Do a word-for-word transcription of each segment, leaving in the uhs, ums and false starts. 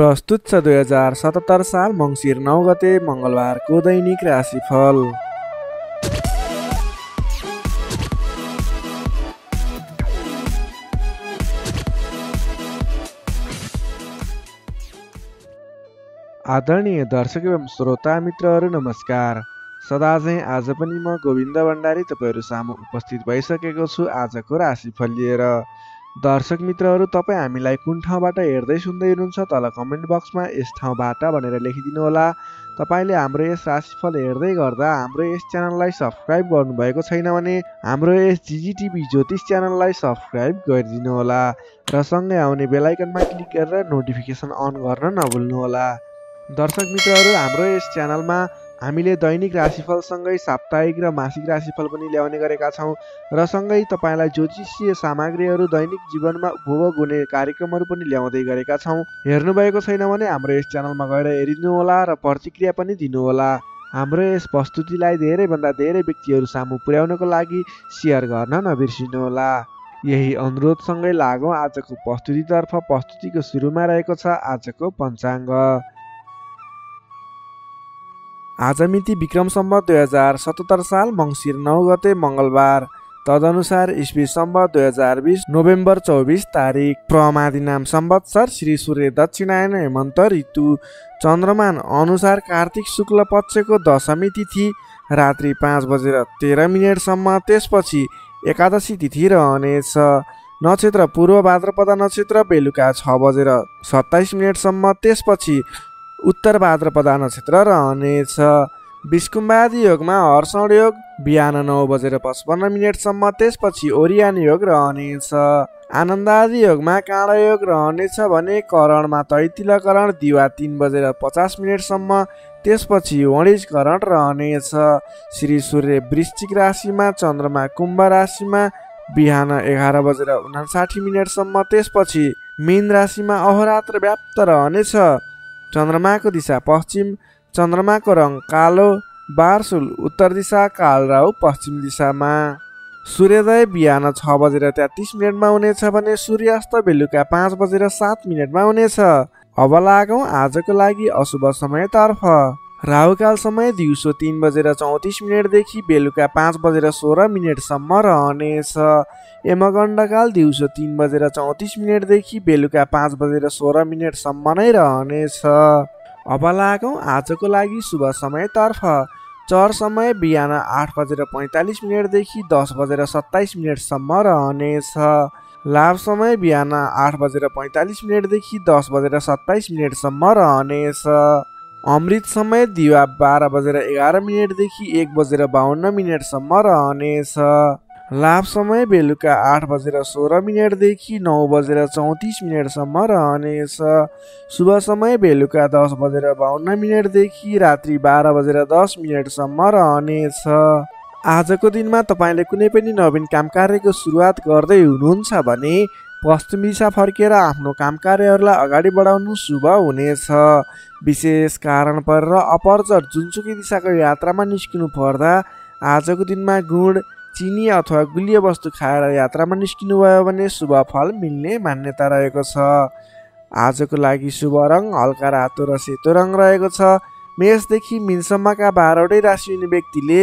प्रस्तुत छ दुई हजार सतहत्तर साल मङ्सिर नौ गते मंगलवार को दैनिक राशिफल। आदरणीय दर्शक एवं श्रोता मित्रहरू नमस्कार। सदाझै आज पनि म गोविन्द भण्डारी तपाईहरु सामु उपस्थित भइसकेको छु आजको राशिफल लिएर। दर्शक मित्रहरू तपाई हामीलाई कुन ठाउँबाट हेर्दै सुन्दै हुनुहुन्छ तल कमेन्ट बक्समा यस ठाउँबाट भनेर लेखिदिनु होला। तपाईले हाम्रो यस राशिफल हेर्दै गर्दा हाम्रो यस च्यानललाई सब्स्क्राइब गर्नुभएको छैन भने हाम्रो यस जीजी टिभी ज्योतिष च्यानललाई सब्स्क्राइब गरिदिनु होला र सँगै आउने बेल आइकनमा क्लिक गरेर नोटिफिकेसन अन गर्न नभुल्नु होला। दर्शक मित्रहरू हाम्रो यस च्यानलमा हामीले दैनिक राशिफलसँगै साप्ताहिक र मासिक राशिफल पनि ल्याउने गरेका छौँ र सँगै तपाईलाई ज्योतिषीय सामग्रीहरू दैनिक जीवनमा उपभोग हुने कार्यक्रमहरू पनि ल्याउँदै गरेका छौँ। हेर्नुभएको छैन भने हाम्रो यस च्यानलमा गएर हेरिदिनु होला र प्रतिक्रिया पनि दिनुहोला। हाम्रो यस प्रस्तुतिलाई धेरैभन्दा धेरै व्यक्तिहरू सामु पुर्याउनको लागि सेयर गर्न नबिर्सिनुहोला। यही अनुरोधसँगै लागौँ आजको प्रस्तुतितर्फ। प्रस्तुतिको सुरुमा रहेको छ आजको पञ्चाङ्ग। आज मिति विक्रम सम्वत दुई हजार सतहत्तर साल मङ्सिर नौ गते मंगलबार, तदनुसार ईस्वी सम्वत दुई हजार बीस नोभेम्बर चौबीस तारिक, प्रमादी नाम संवत्सर, श्री सूर्य दक्षिणायन, हेमन्त ऋतु, चन्द्रमान अनुसार कार्तिक शुक्ल पक्षको दशमी तिथि रात्रि पाँच बजेर तेह्र मिनटसम्म, त्यसपछि एकादशी तिथि रहनेछ। नक्षत्र पूर्व भाद्रपद नक्षत्र, बेलुका छ बजेर सत्ताइस मिनटसम्म, त्यसपछि उत्तर भाद्रपदा नक्षत्र रहनेछ। विष्कुम्बादी योगमा हर्षण योग बिहान नौ बजेर पचपन्न मिनटसम्म, त्यसपछि ओरियान योग रहनेछ। आनन्दादी योगमा काँडा योग रहनेछ भने करणमा तैतिलकरण दिवा तीन बजेर पचास मिनटसम्म, त्यसपछि वणिजकरण रहनेछ। श्री सूर्य वृश्चिक राशिमा, चन्द्रमा कुम्भ राशिमा बिहान एघार बजेर उनासाठी मिनटसम्म, त्यसपछि मीन राशिमा अहोरात्र व्याप्त रहनेछ। चन्द्रमाको दिशा पश्चिम, चन्द्रमाको रङ कालो, बारसुल उत्तर दिशा, कालराउ पश्चिम दिशामा। सूर्योदय बिहान छ बजेर तेत्तिस मिनटमा हुनेछ भने सूर्यास्त बेलुका पाँच बजेर सात मिनटमा हुनेछ। अब लागौँ आजको लागि अशुभ समयतर्फ। राहुकाल समय दिउँसो तीन बजेर चौतिस मिनटदेखि बेलुका पाँच बजेर सोह्र मिनटसम्म रहनेछ। यमगण्डकाल दिउँसो तीन बजेर चौतिस मिनटदेखि बेलुका पाँच बजेर सोह्र मिनटसम्म नै रहनेछ। अब लागौँ आजको लागि शुभ समयतर्फ। चर समय बिहान आठ बजेर पैँतालिस मिनटदेखि दस बजेर सत्ताइस मिनटसम्म रहनेछ। लाभ समय बिहान आठ बजेर पैँतालिस मिनटदेखि दस बजेर सत्ताइस मिनटसम्म रहनेछ। अमृत समय दिवा बाह्र बजेर एघार मिनटदेखि एक बजेर बाहन्न मिनटसम्म रहनेछ। लाभ समय बेलुका आठ बजेर सोह्र मिनटदेखि नौ बजेर चौतिस मिनटसम्म रहनेछ। शुभ समय बेलुका दस बजेर बाहन्न मिनटदेखि रात्रि बाह्र बजेर दस मिनटसम्म रहनेछ। आजको दिनमा तपाईँले कुनै पनि नवीन काम कार्यको सुरुवात गर्दै हुनुहुन्छ भने पश्चिम दिशा फर्केर आफ्नो काम कार्यहरूलाई अगाडि बढाउनु शुभ हुनेछ। विशेष कारण परेर अपरचर जुनसुकै दिशाको यात्रामा निस्किनु पर्दा आजको दिनमा गुड, चिनी अथवा गुलियो वस्तु खाएर यात्रामा निस्किनुभयो भने शुभ फल मिल्ने मान्यता रहेको छ। आजको लागि शुभ रङ हल्का रातो र सेतो रङ रहेको छ। मेषदेखि मिनसम्मका बाह्रवटै राशि हुने व्यक्तिले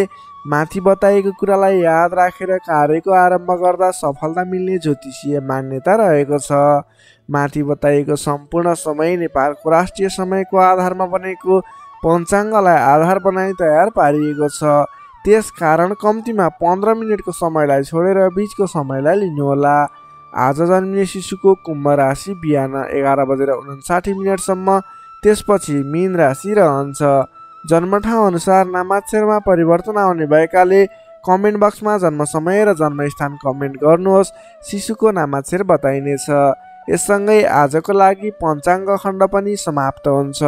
माथि बताइएको कुरालाई याद राखेर कार्यको आरम्भ गर्दा सफलता मिल्ने ज्योतिषीय मान्यता रहेको छ। माथि बताइएको सम्पूर्ण समय नेपालको राष्ट्रिय समयको आधारमा बनेको पञ्चाङ्गलाई आधार बनाई तयार पारिएको छ। त्यसकारण कम्तीमा पन्ध्र मिनटको समयलाई छोडेर बीचको समयलाई लिनुहोला। आज जन्मिने शिशुको कुम्भ राशि बिहान एघार बजेर उनासाठी मिनटसम्म, त्यसपछि मीन राशि रहन्छ। जन्म ठाउँ अनुसार नामाक्षरमा परिवर्तन आउने भएकाले कमेन्ट बक्समा जन्म समय र जन्मस्थान कमेन्ट गर्नुहोस्। शिशुको नामाक्षर बताइनेछ। यससँगै आजको लागि पञ्चाङ्ग खण्ड पनि समाप्त हुन्छ।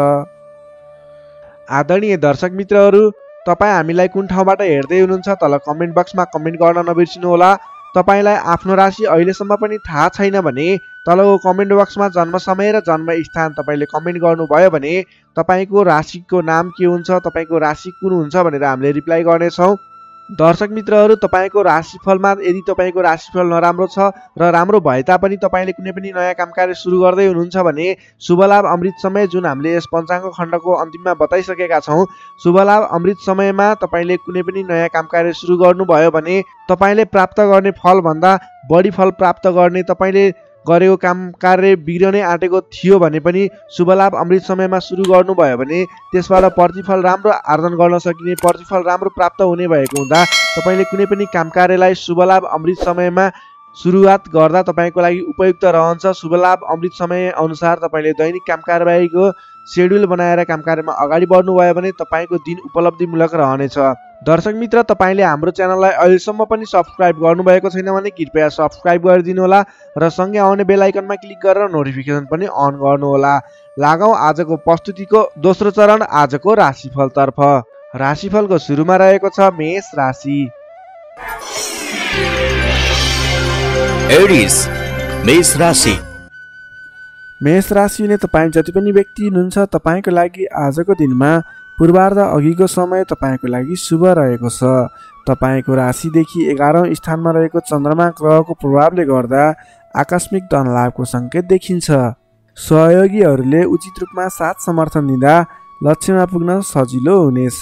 आदरणीय दर्शक मित्रहरू तपाईँ हामीलाई कुन ठाउँबाट हेर्दै हुनुहुन्छ तल कमेन्ट बक्समा कमेन्ट गर्न नबिर्सिनुहोला। तपाईँलाई आफ्नो राशि अहिलेसम्म पनि थाहा छैन भने तलको कमेन्ट बक्समा जन्म समय र जन्म स्थान तपाईँले कमेन्ट गर्नुभयो भने तपाईँको राशिको नाम के हुन्छ, तपाईँको राशि कुन हुन्छ भनेर हामीले रिप्लाई गर्नेछौँ। दर्शक मित्रहरु तपाईको राशिफलमा यदि तपाईको राशिफल नराम्रो छ र राम्रो भए तापनि तपाईले कुनै पनि नयाँ कामकाज सुरु गर्दै हुनुहुन्छ भने शुभ लाभ अमृत समय जुन हामीले यस पञ्चाङ्ग खण्डको अन्तिममा बताइसकेका छौं, शुभ लाभ अमृत समयमा तपाईले कुनै पनि नयाँ कामकाज सुरु गर्नुभयो भने तपाईले प्राप्त गर्ने फल भन्दा बढी फल प्राप्त गर्ने, तपाईले गरेको काम कार्य बिग्रने आँटेको थियो भने पनि शुभ लाभ अमृत समयमा सुरु गर्नुभयो भने त्यसबाट प्रतिफल राम्रो आर्जन गर्न सकिने, प्रतिफल राम्रो प्राप्त हुने भएको हुँदा तपाईले कुनै पनि काम कार्यलाई शुभ लाभ अमृत समयमा सुरुवात गर्दा तपाईको लागि उपयुक्त रहन्छ। शुभ लाभ अमृत समय अनुसार तपाईले दैनिक काम कार्यवाहीको शेड्युल बनाएर काम कार्यमा अगाडि बढ्नुभयो भने तपाईको दिन उपलब्धिमूलक रहनेछ। दर्शक मित्र, तपाईले हाम्रो च्यानललाई अहिलेसम्म पनि सब्स्क्राइब गर्नुभएको छैन भने कृपया सब्स्क्राइब गरिदिनुहोला र सँगै आउने बेल आइकनमा क्लिक गरेर नोटिफिकेसन पनि अन गर्नुहोला। लागौं आजको प्रस्तुतिको दोस्रो चरण आजको राशिफलतर्फ। राशिफलको सुरुमा रहेको छ मेष राशि। एरिस मेष राशि। मेष राशि ने तपाईं जति पनि व्यक्ति हुनुहुन्छ तपाईको लागि आजको दिनमा पूर्वार्ध अघिको समय तपाईको लागि शुभ रहेको छ। तपाईको राशिदेखि एघारौं स्थानमा रहेको चन्द्रमा ग्रहको प्रभावले गर्दा आकस्मिक धनलाभको संकेत देखिन्छ। सहयोगीहरूले उचित रूपमा साथ समर्थन दिँदा लक्ष्यमा पुग्न सजिलो हुनेछ।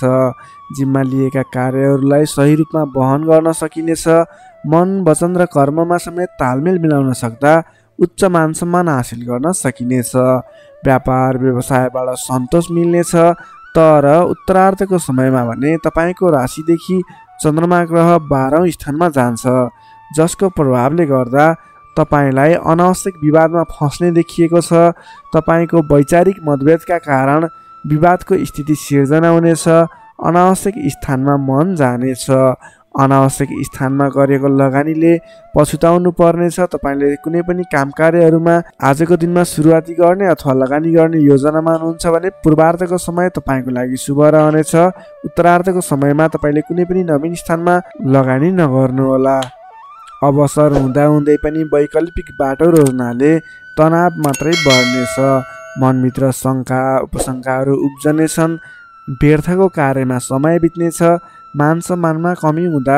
जिम्मा लिएका कार्यहरूलाई सही रूपमा वहन गर्न सकिनेछ। मन वचन र कर्ममा समेत तालमेल मिलाउन सक्दा उच्च मान सम्मान हासिल गर्न सकिनेछ। व्यापार व्यवसायबाट सन्तोष मिल्नेछ। तर उत्तरार्धको समयमा भने तपाईको राशिदेखि चन्द्रमा ग्रह बाह्रौं स्थानमा जान्छ, जसको प्रभावले गर्दा तपाईलाई अनावश्यक विवादमा फस्ने देखिएको छ। तपाईको वैचारिक मतभेदका कारण विवादको स्थिति सिर्जना हुनेछ। अनावश्यक स्थानमा मन जानेछ। अनावश्यक स्थानमा गरेको लगानीले पछुताउनु पर्नेछ। तपाईले कुनै पनि काम कार्यहरूमा आजको दिनमा सुरुवाती गर्ने अथवा लगानी गर्ने योजनामा हुनुहुन्छ भने पूर्वार्धको समय तपाईँको लागि शुभ रहनेछ। उत्तरार्धको समयमा तपाईँले कुनै पनि नवीन स्थानमा लगानी नगर्नुहोला। अवसर हुँदाहुँदै पनि वैकल्पिक बाटो रोज्नाले तनाव मात्रै बढ्नेछ। मनभित्र शङ्का उपशङ्काहरू उब्जनेछन्। व्यर्थको कार्यमा समय बित्नेछ। मान सम्मानमा कमी हुँदा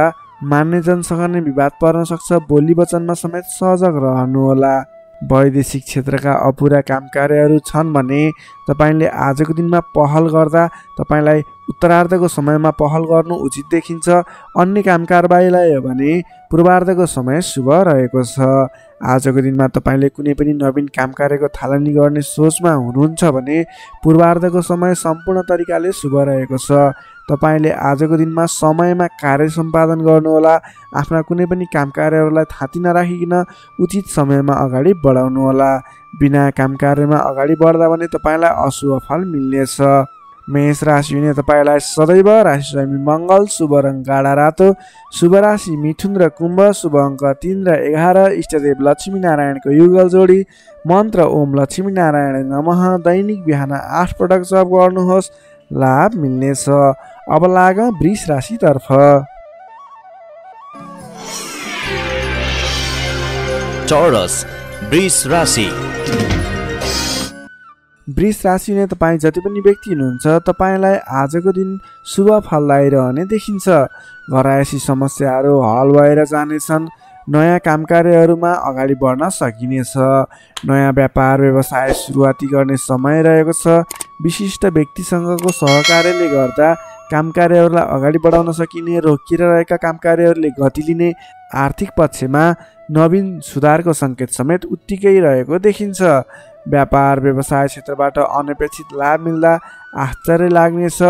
मान्यजनसँग नै विवाद पर्न सक्छ। बोली वचनमा समेत सजग रहनुहोला। वैदेशिक क्षेत्रका अपुरा काम कार्यहरू छन् भने तपाईले आजको दिनमा पहल गर्दा तपाईलाई उत्तरार्धको समयमा पहल गर्नु उचित देखिन्छ। अन्य काम कारबाहीलाई हो भने पूर्वार्धको समय शुभ रहेको छ। आजको दिनमा तपाईले कुनै पनि नवीन काम कार्यको थालनी गर्ने सोचमा हुनुहुन्छ भने पूर्वार्धको समय सम्पूर्ण तरिकाले शुभ रहेको छ। तपाईले आजको दिनमा समयमा कार्य सम्पादन गर्नुहोला। आफ्ना कुनै पनि काम कार्यहरूलाई थाती नराखिकन उचित समयमा अगाडि बढाउनुहोला। बिना काम कार्यमा अगाडि बढ्दा भने तपाईँलाई अशुभ फल मिल्नेछ। मेष राशि हुने तपाईँलाई सदैव राशि स्वामी मङ्गल, शुभ रङ गाढा रातो, शुभ राशि मिथुन र कुम्भ, शुभ अङ्क तीन र एघार, इष्टदेव लक्ष्मीनारायणको युगल जोडी, मन्त्र ओम लक्ष्मीनारायण नमः। दैनिक बिहान आठ पटक जप गर्नुहोस्, लाभ मिल्नेछ। अब लागौं वृष राशितर्फ। चौरस वृष राशि। वृष राशि नै तपाईँ जति पनि व्यक्ति हुनुहुन्छ तपाईँलाई आजको दिन शुभ फलदायी रहने देखिन्छ। घरायसी समस्याहरू हल भएर जानेछन्। नयाँ काम कार्यहरूमा अगाडि बढ्न सकिनेछ। नयाँ व्यापार व्यवसाय सुरुवाती गर्ने समय रहेको छ। विशिष्ट व्यक्तिसँगको सहकार्यले गर्दा काम कार्यहरूलाई अगाडि बढाउन सकिने। रोकिएर रहेका काम कार्यहरूले गति लिने। आर्थिक पक्षमा नवीन सुधारको सङ्केत समेत उत्तिकै रहेको देखिन्छ। व्यापार व्यवसाय क्षेत्रबाट अनपेक्षित लाभ मिल्दा आश्चर्य लाग्नेछ।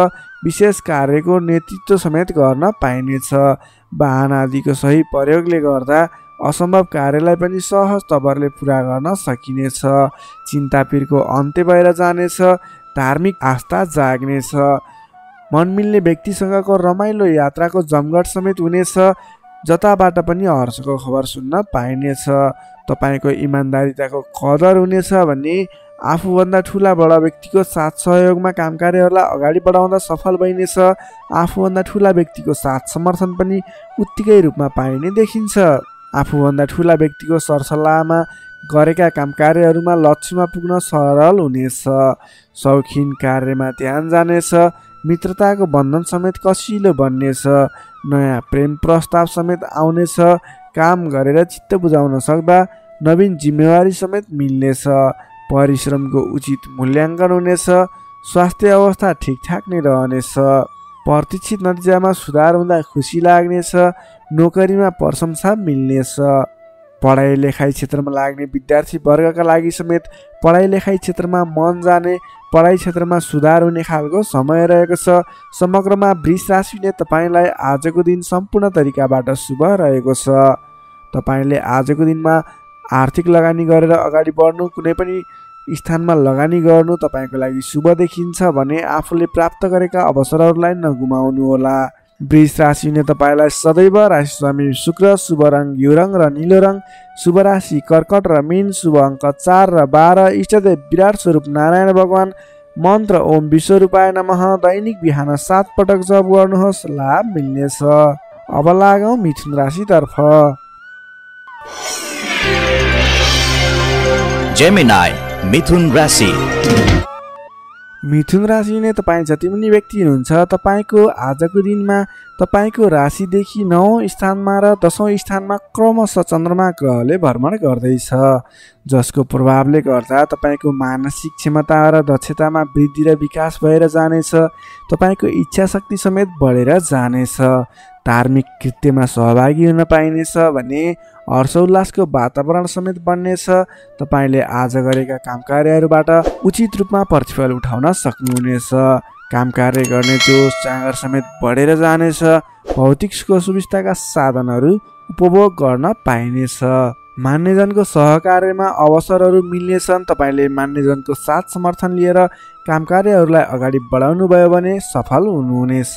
विशेष कार्यको नेतृत्व समेत गर्न पाइनेछ। वाहन आदिको सही प्रयोगले गर्दा असम्भव कार्यलाई पनि सहज तवरले पुरा गर्न सकिनेछ। चिन्तापीरको अन्त्य भएर जानेछ। धार्मिक आस्था जाग्नेछ। मनमिल्ने व्यक्तिसँगको रमाइलो यात्राको जमघट समेत हुनेछ। जताबाट पनि हर्षको खबर सुन्न पाइनेछ। तपाईको इमान्दारिताको कदर हुनेछ भने आफूभन्दा ठुला बडा व्यक्तिको साथ सहयोगमा काम कार्यहरूलाई अगाडि बढाउँदा सफल भइनेछ। आफूभन्दा ठुला व्यक्तिको साथ समर्थन पनि उत्तिकै रूपमा पाइने देखिन्छ। आफूभन्दा ठुला व्यक्तिको सरसल्लाहमा गरेका काम कार्यहरूमा लक्ष्यमा पुग्न सरल हुनेछ। शौखिन कार्यमा ध्यान जानेछ। मित्रता को बंधन समेत कसिलो बन्नेछ। नयाँ प्रेम प्रस्ताव समेत आउनेछ। काम गरेर चित्त बुझाउन सक्दा नवीन जिम्मेवारी समेत मिल्नेछ। परिश्रम को उचित मूल्यांकन हुनेछ। स्वास्थ्य अवस्था ठीकठाक नै रहनेछ। प्रतीक्षित नतिजा में सुधार हुँदा खुशी लाग्नेछ। नौकरी में प्रशंसा मिल्नेछ। पढ़ाई लेखाई क्षेत्र में लाग्ने विद्यार्थी वर्ग का लागि समेत पढ़ाई लेखाई क्षेत्र में मन जाने, पढ़ाई क्षेत्र में सुधार हुने खालको समय रहेको छ। समग्रमा वृष राशिले तपाईलाई आजको दिन सम्पूर्ण तरिकाबाट शुभ रहेको छ। तपाईले आजको दिन में आर्थिक लगानी गरेर अगाडि बढ्नु, कुनै पनि स्थानमा लगानी गर्नु तपाईको लागि शुभ देखिन्छ भने आफूले प्राप्त गरेका अवसरहरूलाई नगुमाउनु होला। वृष राशि ने तपाईलाई सदैव राशि स्वामी शुक्र, शुभ रंग यो रंग र नीलो रंग, शुभ राशि कर्कट र मीन, शुभ अंक चार र बाह्र, इष्टदेव विराट स्वरूप नारायण भगवान, मन्त्र ओम विश्वरूपाय नमः, दैनिक बिहान सात पटक जप गर्नुहोस्, लाभ मिल्नेछ। अब लागौं मिथुन राशितर्फ। जेमिनाई मिथुन राशि। मिथुन राशि ने तपाईं जति पनि व्यक्ति हुनुहुन्छ तपाईको आजको दिनमा तपाईको राशिदेखि नौ स्थानमा र दशौं स्थानमा क्रमशः चन्द्रमा ग्रहले भ्रमण गर्दैछ, जसको प्रभावले गर्दा तपाईको मानसिक क्षमता र दक्षतामा वृद्धि र विकास भएर जानेछ। तपाईको इच्छा शक्ति समेत बढेर जानेछ। धार्मिक कृत्यमा सहभागी हुन पाइनेछ भने हर्षोल्लासको वातावरण समेत बन्नेछ। तपाईले आज गरेका काम कार्यहरूबाट उचित रूपमा प्रतिफल उठाउन सक्नुहुनेछ। काम कार्य गर्ने जोश चाँगर समेत बढेर जानेछ। भौतिक सुख सुविस्ताका साधनहरू उपभोग गर्न पाइनेछ। मान्यजनको सहकार्यमा अवसरहरू मिल्नेछन्। तपाईले मान्यजनको साथ समर्थन लिएर काम कार्यहरूलाई अगाडि बढाउनु भयो भने सफल हुनुहुनेछ।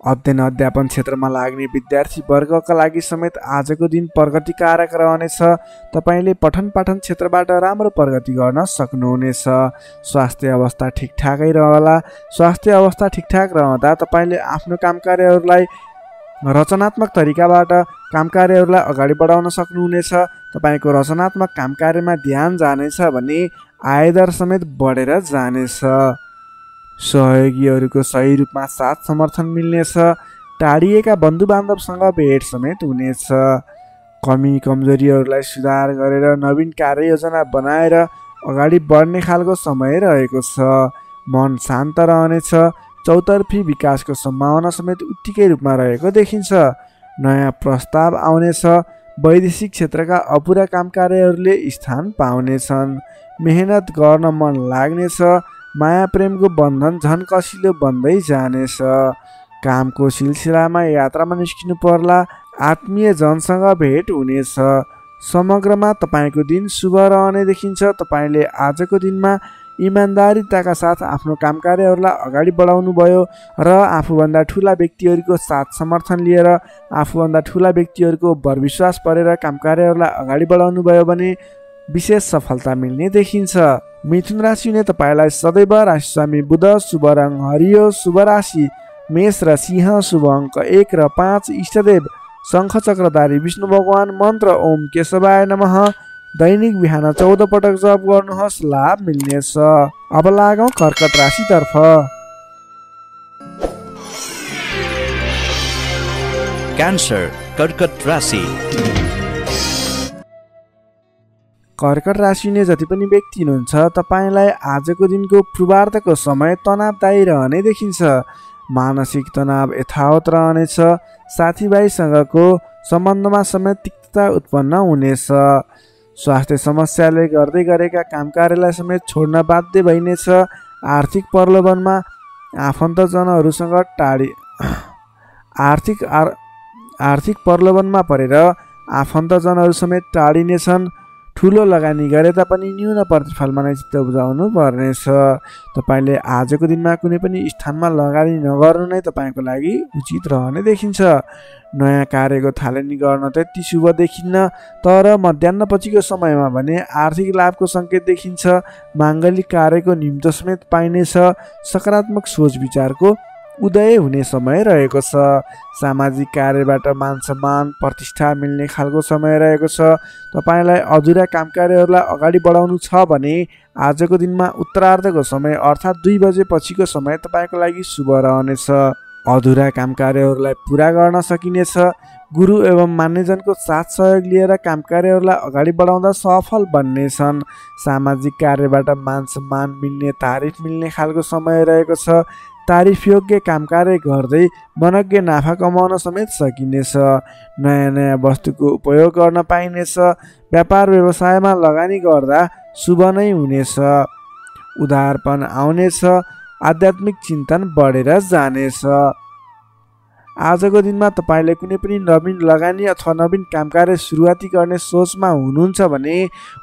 अध्ययन अध्यापन क्षेत्रमा लाग्ने विद्यार्थी वर्गका लागि समेत आजको दिन प्रगतिकारक रहनेछ। तपाईले पठन पाठन क्षेत्रबाट राम्रो प्रगति गर्न सक्नुहुनेछ। स्वास्थ्य अवस्था ठिकठाकै रहला। स्वास्थ्य अवस्था ठिकठाक रहँदा तपाईले आफ्नो काम कार्यहरूलाई रचनात्मक तरिकाबाट काम कार्यहरूलाई अगाडि बढाउन सक्नुहुनेछ। तपाईको रचनात्मक काम कार्यमा ध्यान जानेछ भने आयदर समेत बढेर जानेछ। सहयोगीहरूको सही रूपमा साथ समर्थन मिल्नेछ। टाढिएका बन्धु बान्धवसँग भेट समेत हुनेछ। कमी कमजोरीहरूलाई सुधार गरेर नवीन कार्ययोजना बनाएर अगाडि बढ्ने खालको समय रहेको छ। मन शान्त रहनेछ। चौतर्फी विकासको सम्भावना समेत उत्तिकै रूपमा रहेको देखिन्छ। नयाँ प्रस्ताव आउनेछ। वैदेशिक क्षेत्रका अपुरा काम कार्यहरूले स्थान पाउनेछन्। मेहनत गर्न मन लाग्नेछ। माया प्रेम को बंधन झन कसिलो बन्दै जानेछ। काम को सिलसिलामा यात्रामा निस्किनु पर्ला। आत्मीय जनसँग भेट हुनेछ। समग्रमा तपाईको दिन शुभ रहने देखिन्छ। तपाईले आजको दिनमा इमानदारीताका साथ आफ्नो काम कार्यहरूलाई अगाडि बढाउनु भयो र आफूभन्दा ठुला व्यक्तिहरूको साथ समर्थन लिएर आफूभन्दा ठुला व्यक्तिहरूको भरविश्वास परेर काम कार्यहरूलाई अगाडि बढाउनु भयो भने विशेष सफलता मिल्ने देखिन्छ। मिथुन राशि ने तपाईलाई सदैव राशि स्वामी बुध, शुभ रंग हरियो, शुभ राशि मेष र सिंह, शुभ अंक एक र पाँच, इष्टदेव शङ्खचक्रधारी विष्णु भगवान, मन्त्र ओम केशवाय नमः, दैनिक बिहान चौध पटक जप गर्नुहोस्, लाभ मिल्नेछ। अब लागौं कर्कट राशितर्फ। क्यान्सर कर्कट राशि। कर्कट राशि ने जति पनि व्यक्ति हुनुहुन्छ तपाईलाई आजको दिनको पूर्वार्धको समय तनावदायी रहने देखिन्छ। मानसिक तनाव यथावत रहनेछ। साथीभाइसँगको सम्बन्धमा समेत तिक्तता उत्पन्न हुनेछ। स्वास्थ्य समस्याले गर्दै गरेका काम कार्यलाई समेत छोड्न बाध्य भइनेछ। आर्थिक प्रलोभनमा आफन्तजनहरूसँग टाढी आर्थिक आर... आर्थिक प्रलोभनमा परेर आफन्तजनहरू समेत टाढिनेछन्। ठुलो लगानी गरे तापनि न्यून प्रतिफलमा नै चित्त बुझाउनु पर्नेछ। तपाईले आजको दिनमा कुनै पनि स्थानमा लगानी नगर्नु नै तपाईँको लागि उचित रहने देखिन्छ। नयाँ कार्यको थालनी गर्न त्यति शुभ देखिन्न, तर मध्याहपछिको समयमा भने आर्थिक लाभको सङ्केत देखिन्छ। माङ्गलिक कार्यको निम्तो समेत पाइनेछ। सकारात्मक सोच विचारको उदय हुने समय रहेको छ। सामाजिक कार्यबाट मान सम्मान प्रतिष्ठा मिल्ने खालको समय रहेको छ। तपाईलाई अधुरा काम कार्यहरूलाई अगाडि बढाउनु छ भने आजको दिनमा उत्तरार्धको समय अर्थात् दुई बजे पछिको समय तपाईको लागि शुभ रहनेछ। अधुरा काम कार्यहरूलाई पूरा गर्न सकिनेछ। गुरु एवं मान्यजनको साथ सहयोग लिएर काम कार्यहरूलाई अगाडि बढाउँदा सफल बन्नेछन्। सामाजिक कार्यबाट मान सम्मान मिल्ने तारिफ मिल्ने खालको समय रहेको छ। तारिफ योग्य काम कार्य गर्दै मनज्ञ नाफा कमाउन समेत सकिनेछ। नयाँ नयाँ वस्तुको उपयोग गर्न पाइनेछ। व्यापार व्यवसायमा लगानी गर्दा शुभ नै हुनेछ। उदारपन आउनेछ। आध्यात्मिक चिन्तन बढेर जानेछ। आजको दिनमा तपाईले कुनै पनि नवीन लगानी अथवा नवीन काम कार्य सुरुवाती गर्ने सोचमा हुनुहुन्छ भने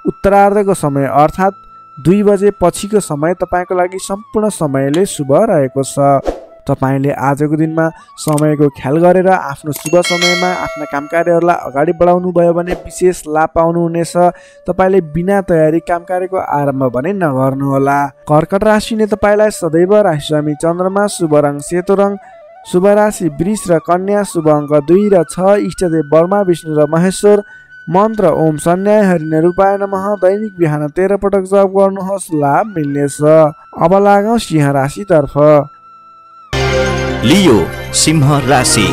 उत्तरार्धको समय अर्थात् दुई बजे पछिको समय तपाईको लागि सम्पूर्ण समयले शुभ रहेको छ। तपाईले आजको दिनमा समयको ख्याल गरेर आफ्नो शुभ समयमा आफ्ना काम कार्यहरूलाई अगाडि बढाउनु भयो भने विशेष लाभ पाउनुहुनेछ। तपाईले बिना तयारी काम कार्यको आरम्भ भने नगर्नुहोला। कर्कट राशिले तपाईलाई सदैव राशि स्वामी चन्द्रमा, शुभ रङ सेतो रङ, शुभ राशि वृष र कन्या, शुभ अङ्क दुई र छ, इष्टदेव ब्रह्मा विष्णु र महेश्वर, मन्त्र ओम सन्याय हरिने रूपाय नमः। दैनिक बिहान तेह्र पटक जप गर्नुहोस्, लाभ मिल्नेछ। अब लागौं सिंह राशितर्फ। लियो सिंह राशि।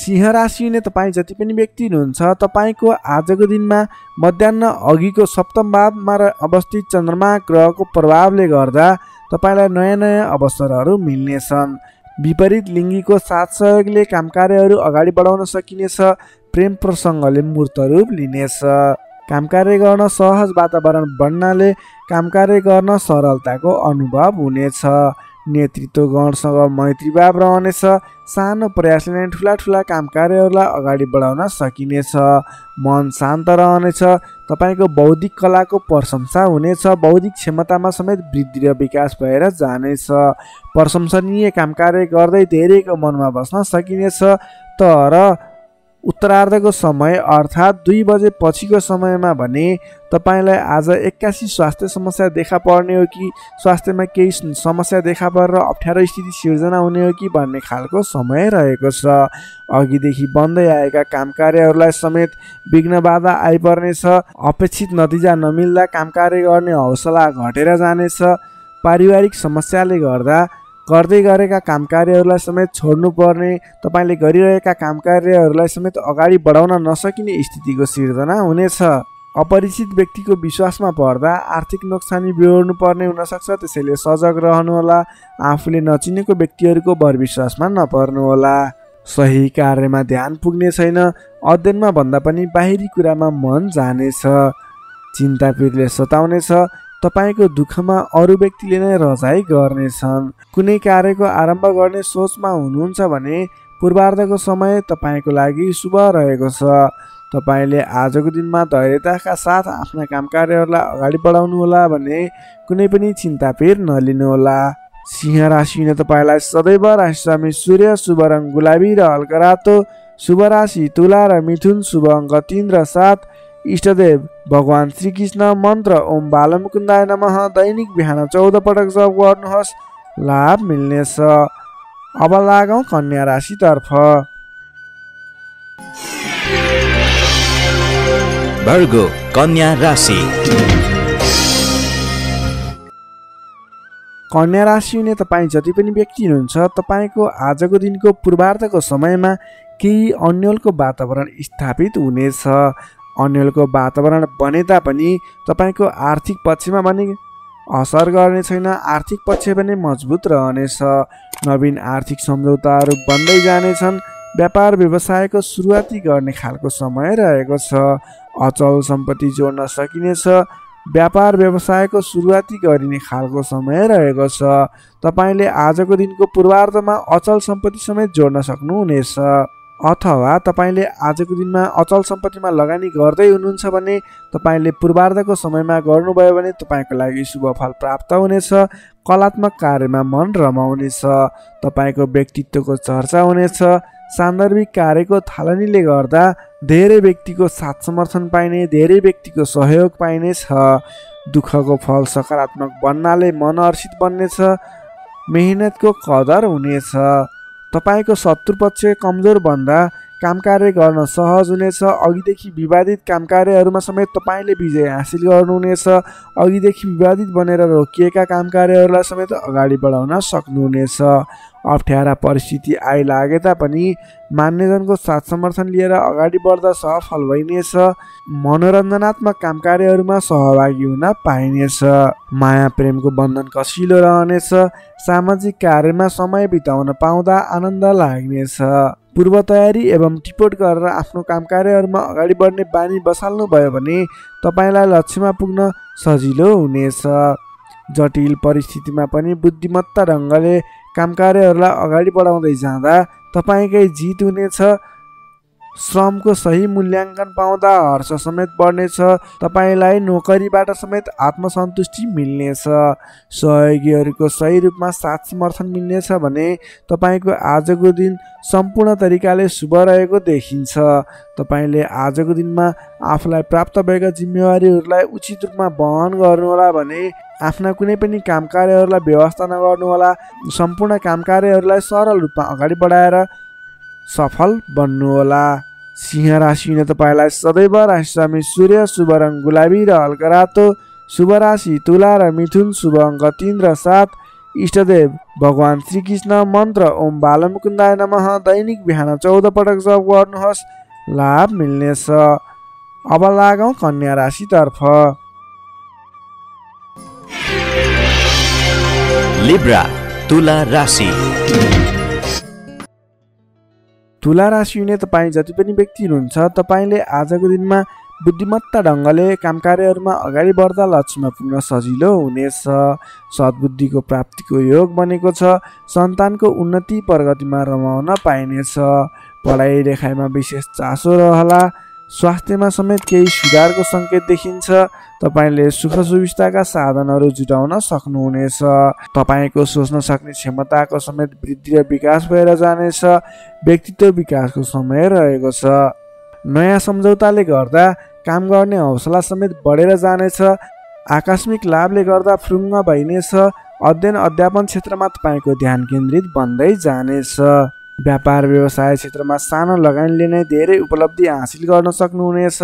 सिंह राशि ने तपाईं जति पनि व्यक्ति हुनुहुन्छ तपाईको आजको दिनमा मध्याह्न अघिको सप्तम भावमा अवस्थित चन्द्रमा ग्रहको प्रभावले गर्दा तपाईलाई नयाँ नयाँ अवसरहरू मिल्नेछन्। विपरीत लिङ्गीको साथ सहयोगले काम कार्यहरू अगाडि बढाउन सकिनेछ। प्रेम प्रसङ्गले मूर्त रूप लिनेछ। काम कार्य गर्न सहज वातावरण बन्नाले काम कार्य गर्न सरलताको अनुभव हुनेछ। नेतृत्व गणसँग मैत्रीभाव रहनेछ। सानो प्रयासले नै ठुला ठुला काम कार्यहरूलाई अगाडि बढाउन सकिनेछ। मन शान्त रहनेछ। तपाईको बौद्धिक कलाको प्रशंसा हुनेछ। बौद्धिक क्षमतामा समेत वृद्धि र विकास भएर जानेछ। प्रशंसनीय काम कार्य गर्दै धेरैको मनमा बस्न सकिनेछ। तर उत्तरार्धको समय अर्थात् दुई बजे पछिको समयमा भने तपाईलाई आज एक्कासी स्वास्थ्य समस्या देखा पर्ने हो कि स्वास्थ्यमा केही समस्या देखा परेर अप्ठ्यारो स्थिति सिर्जना हुने हो कि भन्ने खालको समय रहेको छ। अघिदेखि बन्दै आएका काम कार्यहरूलाई समेत विघ्न बाधा आइपर्नेछ। अपेक्षित नतिजा नमिल्दा काम कार्य गर्ने हौसला घटेर जानेछ। पारिवारिक समस्याले गर्दा गर्दै गरेका काम कार्यहरूलाई समेत छोड्नुपर्ने, तपाईले गरिरहेका काम कार्यहरूलाई समेत अगाडि बढाउन नसकिने स्थितिको सिर्जना हुनेछ। अपरिचित व्यक्तिको विश्वासमा पर्दा आर्थिक नोक्सानी बेहोर्नुपर्ने हुनसक्छ, त्यसैले सजग रहनुहोला। आफूले नचिनेको व्यक्तिहरूको भरविश्वासमा नपर्नुहोला। सही कार्यमा ध्यान पुग्ने छैन। अध्ययनमा भन्दा पनि बाहिरी कुरामा मन जानेछ। चिन्ता पीडले सताउनेछ। तपाईको दुःखमा अरू व्यक्तिले नै रजाई गर्नेछन्। कुनै कार्यको आरम्भ गर्ने सोचमा हुनुहुन्छ भने पूर्वार्धको समय तपाईको लागि शुभ रहेको छ। तपाईले आजको दिनमा धैर्यताका साथ आफ्ना काम कार्यहरूलाई अगाडि बढाउनुहोला भने कुनै पनि चिन्ता पीड नलिनुहोला। सिंह राशिले तपाईलाई सदैव राशि स्वामी सूर्य, शुभ रङ गुलाबी र हल्का रातो, शुभ राशि तुला र मिथुन, शुभ अङ्क तीन र सात, इष्टदेव भगवान श्रीकृष्ण, मन्त्र ओम बालमुकुन्दाय नमः। दैनिक बिहान चौध पटक जप गर्नुहोस्, लाभ मिल्नेछ। अब लागौं कन्या राशितर्फ। भर्गो कन्या राशि। कन्या राशि हुने तपाईँ जति पनि व्यक्ति हुनुहुन्छ तपाईँको आजको दिनको पूर्वार्धको समयमा केही अन्यलको वातावरण स्थापित हुनेछ। अन्यलको वातावरण बने तापनि तपाईँको आर्थिक पक्षमा पनि असर गर्ने छैन। आर्थिक पक्ष पनि मजबुत रहनेछ। नवीन आर्थिक सम्झौताहरू बन्दै जानेछन्। व्यापार व्यवसायको सुरुवाती गर्ने खालको समय रहेको छ। अचल सम्पत्ति जोड्न सकिनेछ। व्यापार व्यवसायको सुरुवाती गरिने खालको समय रहेको छ। तपाईँले आजको दिनको पूर्वार्धमा अचल सम्पत्ति समेत जोड्न सक्नुहुनेछ। अथवा तपाईले आजको दिनमा अचल सम्पत्तिमा लगानी गर्दै हुनुहुन्छ भने तपाईले पूर्वार्धको समयमा गर्नुभयो भने तपाईँको लागि शुभ फल प्राप्त हुनेछ। कलात्मक कार्यमा मन रमाउनेछ। तपाईँको व्यक्तित्वको चर्चा हुनेछ। सान्दर्भिक कार्यको थालनीले गर्दा धेरै व्यक्तिको साथ समर्थन पाइने, धेरै व्यक्तिको सहयोग पाइनेछ। दुःखको फल सकारात्मक बन्नाले मन हर्षित बन्नेछ। मेहनत को कदर हुनेछ। तपाईको शत्रुपक्ष कमजोर भन्दा काम कार्य गर्न सहज हुनेछ। अघिदेखि विवादित काम कार्यहरुमा समेत तपाईले विजय हासिल गर्नुहुनेछ। अघिदेखि विवादित बनेर रोकिएका काम कार्यहरुलाई समेत अगाडि बढाउन सक्नुहुनेछ। अप्ठ्यारा परिस्थिति आइलागे तापनि मान्यजनको साथ समर्थन लिएर अगाडि बढ्दा सफल भइनेछ। मनोरञ्जनात्मक काम कार्यहरुमा सहभागी हुन पाइनेछ। माया प्रेमको बन्धन कसिलो रहनेछ। सामाजिक कार्यमा समय बिताउन पाउँदा आनन्द लाग्नेछ। पूर्व तयारी एवं टिपोट गरेर आफ्नो काम कार्यहरुमा अगाडि बढ्ने बानी बसाल्नु भयो भने तपाईलाई लक्ष्यमा पुग्न सजिलो हुनेछ। जटिल परिस्थितिमा पनि बुद्धिमत्ता ढंगले काम कार्यहरुलाई अगाडि बढाउँदै जाँदा तपाईकै जित हुनेछ। श्रमको सही मूल्यांकन पाउँदा हर्ष समेत बढ्नेछ। तपाईलाई नोकरीबाट समेत आत्मसन्तुष्टि मिल्नेछ। सहयोगीहरुको सही रूपमा साथ समर्थन मिल्नेछ भने तपाईको आजको दिन सम्पूर्ण तरिकाले शुभ रहेको देखिन्छ। तपाईले आजको दिनमा आफूलाई प्राप्त भएका जिम्मेवारीहरूलाई उचित रूपमा वहन गर्नुहोला भने आफ्ना कुनै पनि काम कार्यहरूलाई व्यवस्था नगर्नुहोला। सम्पूर्ण काम कार्यहरूलाई सरल रूपमा अगाडि बढाएर सफल बन्नुहोला। सिंह राशिले तपाईलाई सदैव राशिस्वामी सूर्य, शुभ रंग गुलाबी र हल्का रातो, शुभ राशि तुला र मिथुन, शुभ अंक तीन र सात, इष्टदेव भगवान श्रीकृष्ण, मन्त्र ओम बालमुकुन्दाय नमः दैनिक बिहान चौदह पटक जप गर्नुहोस्। लाभ मिल्नेछ। अब लागौं कन्या राशितर्फ। लिब्रा तुला राशि। तुला राशि हुने तपाई जति पनि व्यक्ति हुनुहुन्छ तपाईले आजको दिनमा बुद्धिमत्ता ढंगले काम कार्यहरुमा अगाडि बढ्दा लक्ष्यमा पुग्न सजिलो हुनेछ। सद्बुद्धिको प्राप्तिको योग बनेको छ। सन्तानको उन्नति प्रगतिमा रमाउन पाइनेछ। पढाइ लेखाइमा विशेष चासो रहला। स्वास्थ्यमा समेत केही सुधारको संकेत देखिन्छ। तपाईले सुख सुविस्ताका साधनहरू जुटाउन सक्नुहुनेछ। तपाईको सोच्न सक्ने क्षमताको समेत वृद्धि र विकास भएर जानेछ। व्यक्तित्व विकासको समय रहेको छ। नयाँ सम्झौताले गर्दा काम गर्ने हौसला समेत बढेर जानेछ। आकस्मिक लाभले गर्दा फुरुङ्ग भइनेछ। अध्ययन अध्यापन क्षेत्रमा तपाईको ध्यान केन्द्रित बन्दै जानेछ। व्यापार व्यवसाय क्षेत्रमा सानो लगानीले नै धेरै उपलब्धि हासिल गर्न सक्नुहुनेछ।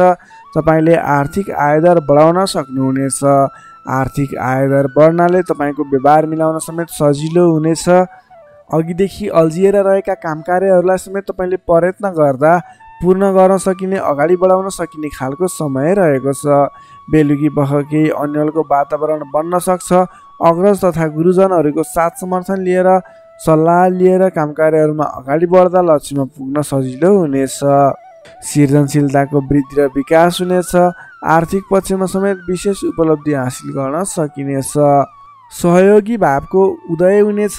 तपाईले आर्थिक आयदर बढाउन सक्नुहुनेछ। आर्थिक आयदर बढ्नाले तपाईको व्यवहार मिलाउन समेत सजिलो हुनेछ। अघिदेखि अल्झिएर रहेका काम कार्यहरूलाई समेत तपाईले प्रयत्न गर्दा पूर्ण गर्न सकिने, अगाडि बढाउन सकिने खालको समय रहेको छ। बेलुकी पख केही अन्यलको वातावरण बन्न सक्छ। अग्रज तथा गुरुजनहरूको साथ समर्थन लिएर सल्लाह लिएर काम कार्यहरुमा अगाडि बढ्दा लक्ष्यमा पुग्न सजिलो हुनेछ। सृजनशीलताको वृद्धि र विकास हुनेछ। आर्थिक पक्षमा समेत विशेष उपलब्धि हासिल गर्न सकिनेछ। सहयोगी भावको उदय हुनेछ।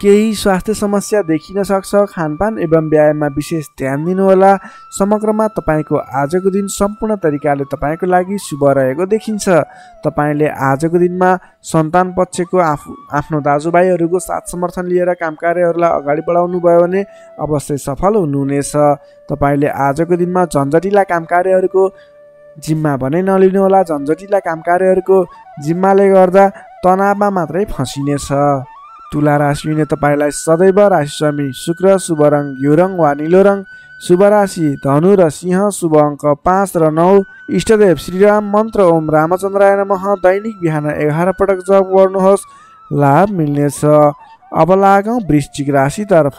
केही स्वास्थ्य समस्या देखिन सक्छ। खानपान एवं व्यायाममा विशेष ध्यान दिनुहोला। समग्रमा तपाईको आजको दिन सम्पूर्ण तरिकाले तपाईको लागि शुभ रहेको देखिन्छ। तपाईले आजको दिनमा सन्तान पक्षको आफू आफ्नो दाजुभाइहरूको साथ समर्थन लिएर काम कार्यहरूलाई अगाडि बढाउनु भयो भने अवश्य सफल हुनुहुनेछ। तपाईले आजको दिनमा झन्झटिला काम कार्यहरूको जिम्मा भने नलिनुहोला। झन्झटिला काम कार्यहरूको जिम्माले गर्दा तनावमा मात्रै फसिनेछ। तुला राशि हुने तपाईलाई सदैव राशिस्वामी शुक्र, शुभ रंग यो रंग वा नीलो रंग, शुभ राशि धनु र सिंह, शुभ अंक पाँच र नौ, इष्टदेव श्रीराम, मन्त्र ओम रामचन्द्राय नमः दैनिक बिहान एघार पटक जप गर्नुहोस्। लाभ मिल्नेछ। अब लागौं वृश्चिक राशितर्फ।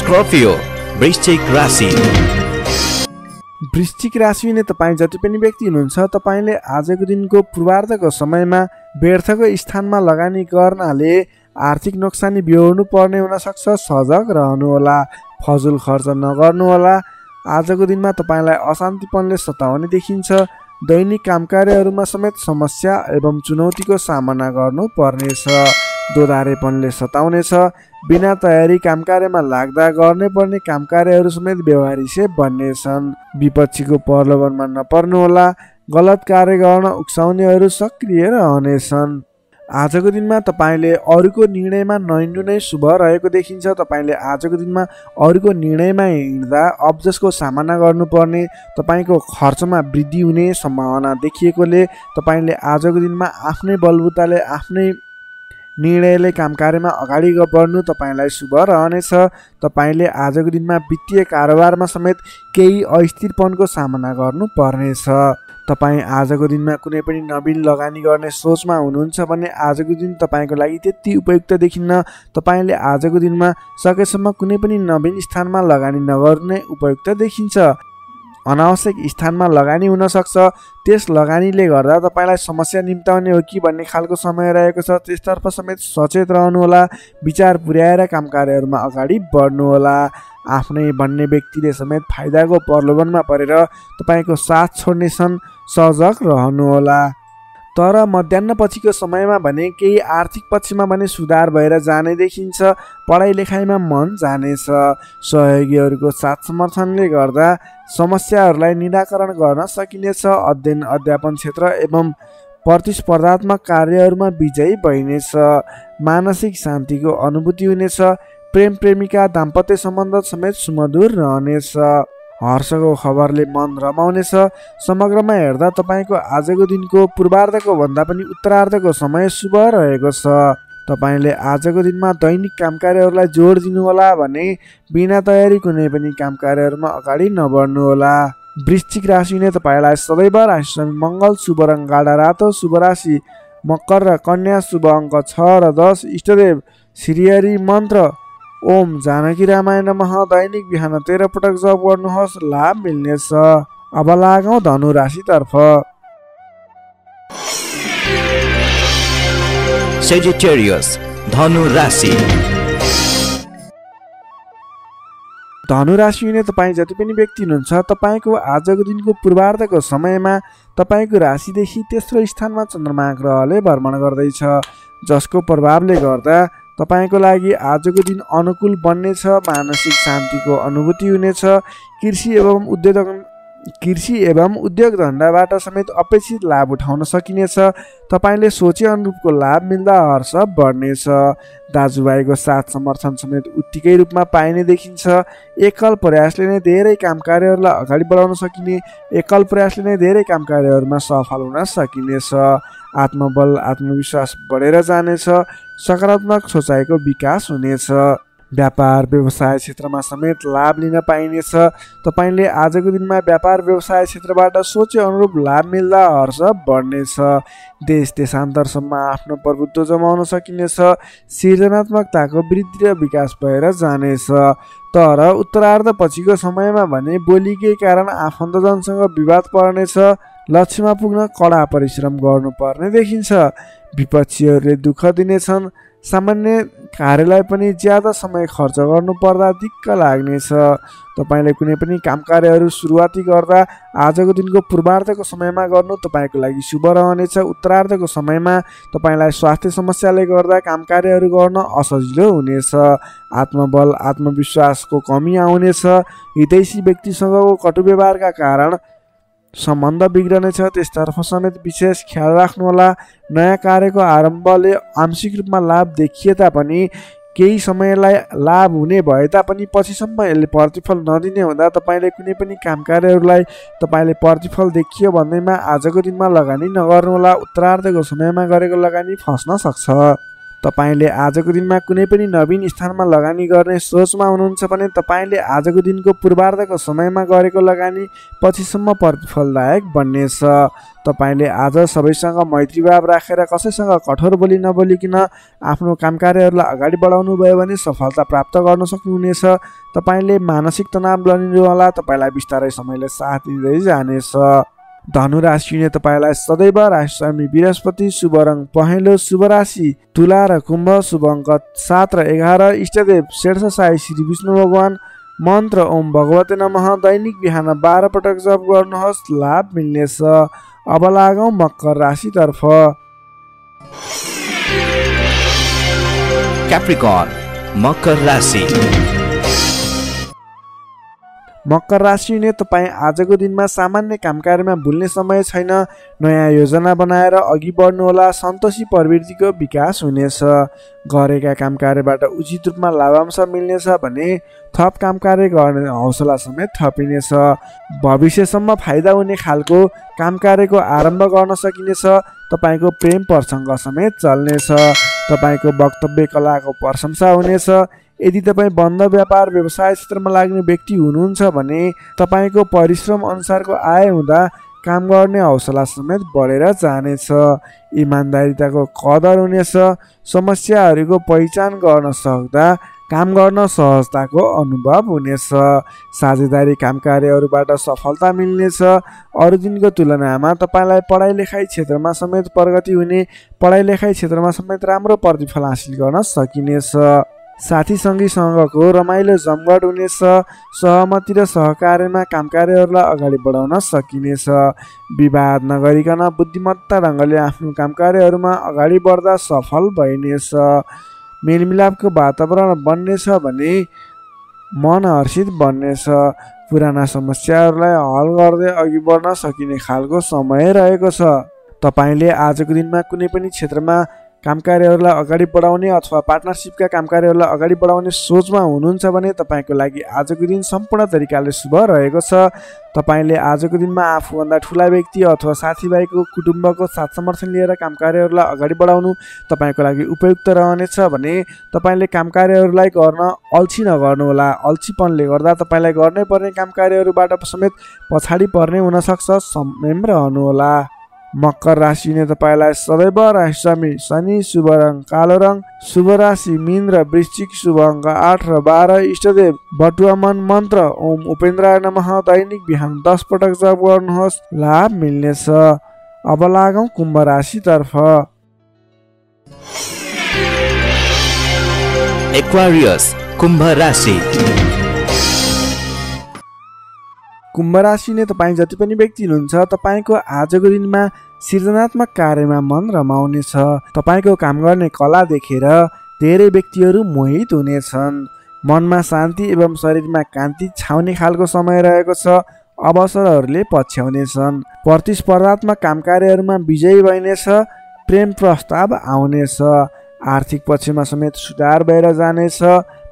स्कर्पियो वृश्चिक राशि। वृश्चिक राशि हुने तपाई जति पनि व्यक्ति हुनुहुन्छ तपाईले आजको दिनको पूर्वार्धको समयमा व्यर्थको स्थानमा लगानी गर्नाले आर्थिक नोक्सानी बिहोर्नु पर्ने हुन सक्छ। सजग रहनुहोला। फजुल खर्च नगर्नुहोला। आजको दिनमा तपाईलाई अशान्तिपनले सताउने देखिन्छ। दैनिक काम कार्यहरूमा समेत समस्या एवं चुनौतीको सामना गर्नु पर्नेछ। दोधारेपनले सताउनेछ। बिना तयारी काम कार्यमा लाग्दा गर्ने पर्ने काम कार्यहरू समेत व्यवहारिसे बन्नेछन्। विपक्षीको प्रलोभनमा नपर्नुहोला। गलत कार्य गर्न उक्साउनेहरू सक्रिय रहनेछन्। आज को दिन में तपाईले अरू को निर्णय में नहिँड्नु नै शुभ रहेको देखिन्छ। तपाईले आज को दिन में अरू को निर्णय में हिँड्दा अब्जसको सामना गर्नुपर्ने, तपाईको खर्च में वृद्धि हुने संभावना देखिएकोले तपाईले आज को दिन में आफ्नै बलबुताले आफ्नै निर्णयले कामकाजमा अगाडि बढ्नु तपाईलाई शुभ रहनेछ। तपाईले आजको दिनमा वित्तीय कारोबारमा समेत केही अस्थिरपनको सामना गर्नुपर्नेछ। तपाईं आजको दिनमा कुनै पनि नवीन लगानी गर्ने सोचमा हुनुहुन्छ भने आजको दिन तपाईको लागि त्यति उपयुक्त देखिन्न। तपाईले आजको दिनमा सकेसम्म कुनै पनि नवीन स्थानमा लगानी नगर्ने उपयुक्त देखिन्छ। अनावश्यक स्थानमा लगानी हुन सक्छ, त्यस लगानीले गर्दा तपाईलाई समस्या निम्ताउने हो कि भन्ने खालको समय रहेको छ। त्यसतर्फ समेत सचेत रहनुहोला, विचार पुर्याएर काम कार्यहरूमा अगाडि बढ्नुहोला। आफ्नै भन्ने व्यक्तिले समेत फाइदाको प्रलोभनमा परेर तपाईको साथ छोड्नेछन्, सजग रहनुहोला। तर मध्याह्नपछिको समयमा भने केही आर्थिक पक्षमा भने सुधार भएर जाने देखिन्छ। पढाइ लेखाइमा मन जानेछ। सहयोगीहरूको साथ समर्थनले गर्दा समस्याहरूलाई निराकरण गर्न सकिनेछ। अध्ययन अध्यापन क्षेत्र एवं प्रतिस्पर्धात्मक कार्यहरूमा विजयी बनिनेछ। मानसिक शान्तिको अनुभूति हुनेछ। प्रेम प्रेमिका दाम्पत्य सम्बन्ध समेत सुमधुर रहनेछ। हर्षको खबरले मन रमाउनेछ। समग्रमा हेर्दा तपाईको आजको दिनको पूर्वार्धको भन्दा पनि उत्तरार्धको समय शुभ रहेको छ। तपाईले आजको दिनमा दैनिक काम कार्यहरूलाई जोड दिनुहोला भने बिना तयारी कुनै पनि काम कार्यहरूमा अगाडि नबढ्नुहोला। वृश्चिक राशि नै तपाईलाई सदैव राशिस्वामी मङ्गल, शुभ रङ गाढा रातो, शुभ राशि मकर र कन्या, शुभ अङ्क छ र दस, इष्टदेव श्रीहरि, मन्त्र ओम जानकी रामाय नमः। दैनिक बिहान तेह्र पटक जप गर्नुहोस्, लाभ मिल्नेछ। अब लागौँ धनु राशितर्फ। सेजिटेरियस धनु राशि। धनु राशि हुने तपाईँ जति पनि व्यक्ति हुनुहुन्छ तपाईँको आजको दिनको पूर्वार्धको समयमा तपाईँको राशिदेखि तेस्रो स्थानमा चन्द्रमा ग्रहले भ्रमण गर्दैछ, जसको प्रभावले गर्दा तपाईको लागि आजको दिन अनुकूल बन्नेछ। मानसिक शान्तिको अनुभूति हुनेछ। कृषि एवं उद्योग कृषि एवं उद्योग धन्दाबाट समेत अपेक्षित लाभ उठाउन सकिनेछ। तपाईले सोचे अनुरूपको लाभ मिल्दा हर्ष बढ्नेछ। दाजुभाइको साथ समर्थन समेत उत्तिकै रूपमा पाइने देखिन्छ। एकल प्रयासले नै धेरै काम कार्यहरूलाई अगाडि बढाउन सकिने, एकल प्रयासले नै धेरै काम कार्यहरूमा सफल हुन सकिनेछ। आत्मबल आत्मविश्वास बढेर जानेछ। सकारात्मक सोचाइको विकास हुनेछ। व्यापार व्यवसाय क्षेत्रमा समेत लाभ लिन पाइनेछ। तपाईले आजको दिनमा व्यापार व्यवसाय क्षेत्रबाट सोचे अनुरूप लाभ मिल्दा हर्ष बढ्नेछ। देश देशान्तरसम्म आफ्नो प्रभुत्व जमाउन सकिनेछ। सृजनात्मकताको वृद्धि र विकास भएर जानेछ। तर उत्तरार्ध पछिको समयमा भने बोलीकै कारण आफन्तजनसँग विवाद पर्नेछ। लक्ष्यमा पुग्न कडा परिश्रम गर्नुपर्ने देखिन्छ। विपक्षीहरूले दुःख दिनेछन्। सामान्य कार्यलाई पनि ज्यादा समय खर्च गर्नुपर्दा दिक्क लाग्नेछ। तपाईले कुनै पनि काम कार्यहरू सुरुवाती गर्दा आजको दिनको पूर्वार्धको समयमा गर्नु तपाईँको लागि शुभ रहनेछ। उत्तरार्धको समयमा तपाईँलाई स्वास्थ्य समस्याले गर्दा काम कार्यहरू गर्न असजिलो हुनेछ। आत्मबल आत्मविश्वासको कमी आउनेछ। हितैषी व्यक्तिसँगको कटु व्यवहारका कारण सम्बन्ध बिग्रनेछ। त्यसतर्फ समेत विशेष ख्याल राख्नुहोला। नयाँ कार्यको आरम्भले आंशिक रूपमा लाभ देखिए तापनि केही समयलाई लाभ हुने भए तापनि पछिसम्म यसले प्रतिफल नदिने हुँदा तपाईँले कुनै पनि काम कार्यहरूलाई तपाईँले प्रतिफल देखियो भन्दैमा आजको दिनमा लगानी नगर्नुहोला। उत्तरार्धको समयमा गरेको लगानी फस्न सक्छ। तपाईले आजको दिनमा कुनै पनि नवीन स्थानमा लगानी गर्ने सोचमा हुनुहुन्छ भने तपाईले आजको दिनको पूर्वार्धको समयमा गरेको लगानी पछिसम्म प्रतिफलदायक बन्नेछ। तपाईले आज सबैसँग मैत्रीभाव राखेर कसैसँग कठोर बोली नबोलिकन आफ्नो काम कार्यहरूलाई अगाडि बढाउनु भयो भने सफलता प्राप्त गर्न सक्नुहुनेछ। तपाईले मानसिक तनाव नलिनुहोला। तपाईलाई बिस्तारै समयले साथ दिँदै जानेछ। धनु राशिले तपाईलाई सदैव राशिस्वामी बृहस्पति, शुभ रङ पहेँलो, शुभ राशि तुला र कुम्भ, शुभ अङ्क सात र एघार, इष्टदेव शेषशायी श्री विष्णु भगवान, मन्त्र ओम भगवते नमः। दैनिक बिहान बाह्र पटक जप गर्नुहोस्, लाभ मिल्नेछ। अब लागौँ मकर राशितर्फ। मकर राशि मकर राशि ने तपाईं आजको दिनमा सामान्य कामकाजमा भुल्ने समय छैन। नयाँ योजना बनाएर अघि बढ्नुहोला। सन्तोषी प्रवृत्तिको विकास हुनेछ। गरेका कामकाजबाट उचित रूपमा लाभांश मिल्नेछ भने थप कामकाज गर्ने हौसला समेत थपिनेछ। भविष्यसम्म फाइदा हुने खालको कामकाजको आरम्भ गर्न सकिनेछ। तपाईको प्रेम प्रसङ्ग समेत चल्नेछ। तपाईको वक्तव्य कलाको प्रशंसा हुनेछ। यदि तपाईँ बन्द व्यापार व्यवसाय क्षेत्रमा लाग्ने व्यक्ति हुनुहुन्छ भने तपाईको परिश्रम अनुसारको आय हुँदा काम गर्ने हौसला समेत बढेर जानेछ। इमान्दारिताको कदर हुनेछ। समस्याहरूको पहिचान गर्न सक्दा काम गर्न सहजताको अनुभव हुनेछ। साझेदारी काम कार्यहरूबाट सफलता मिल्नेछ। अरू दिनको तुलनामा तपाईँलाई पढाइ लेखाइ क्षेत्रमा समेत प्रगति हुने, पढाइ लेखाइ क्षेत्रमा समेत राम्रो प्रतिफल हासिल गर्न सकिनेछ। साथी सङ्गीसँगको रमाइलो जमघट हुनेछ। सहमति र सहकार्यमा काम कार्यहरूलाई अगाडि बढाउन सकिनेछ। विवाद नगरिकन बुद्धिमत्ता ढङ्गले आफ्नो काम कार्यहरूमा अगाडि बढ्दा सफल भइनेछ। मेलमिलापको वातावरण बन्नेछ भने मन हर्षित बन्नेछ। पुराना समस्याहरूलाई हल गर्दै अघि बढ्न सकिने खालको समय रहेको छ। तपाईले आजको दिनमा कुनै पनि क्षेत्रमा काम कार्यहरूलाई अगाडि बढाउने अथवा पार्टनरसिपका काम कार्यहरूलाई अगाडि बढाउने सोचमा हुनुहुन्छ भने तपाईँको लागि आजको दिन सम्पूर्ण तरिकाले शुभ रहेको छ। तपाईँले आजको दिनमा आफूभन्दा ठुला व्यक्ति अथवा साथीभाइको कुटुम्बको साथ समर्थन लिएर काम कार्यहरूलाई अगाडि बढाउनु तपाईँको लागि उपयुक्त रहनेछ भने तपाईँले काम कार्यहरूलाई गर्न अल्छी नगर्नुहोला। अल्छीपनले गर्दा तपाईँलाई गर्नै पर्ने काम कार्यहरूबाट समेत पछाडि पर्ने हुनसक्छ। संयम रहनुहोला। मकर राशि ने तपाईलाई सदैव राशिस्वामी शनि, शुभ रङ कालो रङ, शुभ राशि मीन र वृश्चिक, शुभ अङ्क आठ र बाह्र, इष्टदेव बटुवा मन मन्त्र ओम उपेन्द्राय नमः दैनिक बिहान दस पटक जप गर्नुहोस्। लाभ मिल्नेछ। अब लागौं कुम्भ राशितर्फ। एक्वारियस कुम्भ राशि। कुम्भ राशि ने तपाईं जति पनि व्यक्ति हुनुहुन्छ तपाईँको आजको दिनमा सृजनात्मक कार्यमा मन रमाउनेछ। तपाईँको काम गर्ने कला देखेर धेरै व्यक्तिहरू मोहित हुनेछन्। मनमा शान्ति एवं शरीरमा कान्ति छाउने खालको समय रहेको छ। अवसरहरूले पछ्याउनेछन्। प्रतिस्पर्धात्मक काम कार्यहरूमा विजयी भइनेछ। प्रेम प्रस्ताव आउनेछ। आर्थिक पक्षमा समेत सुधार भएर जानेछ।